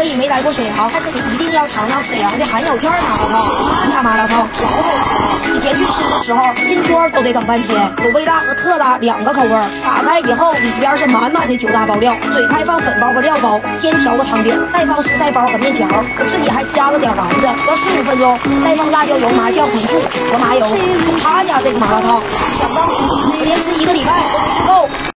可以没来过沈阳，但是你一定要尝尝沈阳的含小馅麻辣烫。大麻辣烫嚼着了，以前去吃的时候进桌都得等半天，有味大和特大两个口味。打开以后里边是满满的9大包料，嘴开放粉包和料包，先调个汤底，再放蔬菜包和面条，我自己还加了点丸子，要15分钟，再放辣椒油、麻酱、陈醋和麻油。就他家这个麻辣烫，想当初我连吃1个礼拜都没吃够。